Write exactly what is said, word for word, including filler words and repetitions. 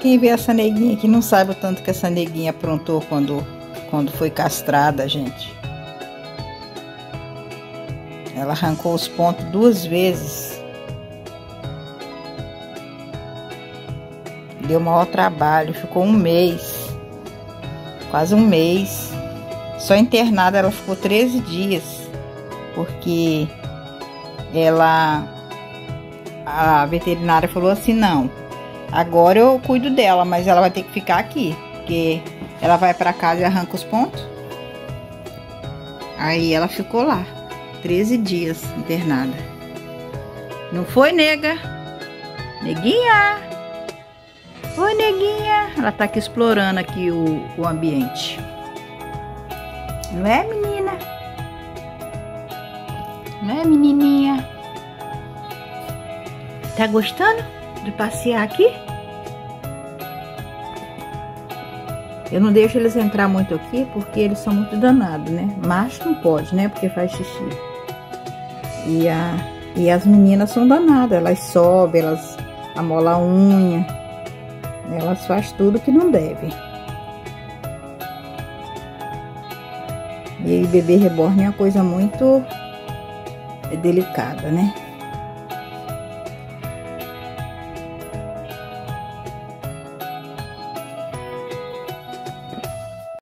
Quem vê essa neguinha aqui não sabe o tanto que essa neguinha aprontou quando, quando foi castrada, gente. Ela arrancou os pontos duas vezes. Deu maior trabalho, ficou um mês, quase um mês. Só internada ela ficou treze dias, porque ela, a veterinária falou assim, não, agora eu cuido dela, mas ela vai ter que ficar aqui, porque ela vai para casa e arranca os pontos. Aí ela ficou lá, treze dias internada. Não foi, nega? Neguinha! Oi, neguinha! Ela tá aqui explorando aqui o, o ambiente. Não é, menina? Não é, menininha? Tá gostando de passear aqui? Eu não deixo eles entrar muito aqui, porque eles são muito danados, né? Macho não pode, né? Porque faz xixi. E, a, e as meninas são danadas. Elas sobem, elas amolam a unha. Elas fazem tudo que não deve. E bebê reborn é uma coisa muito delicada, né?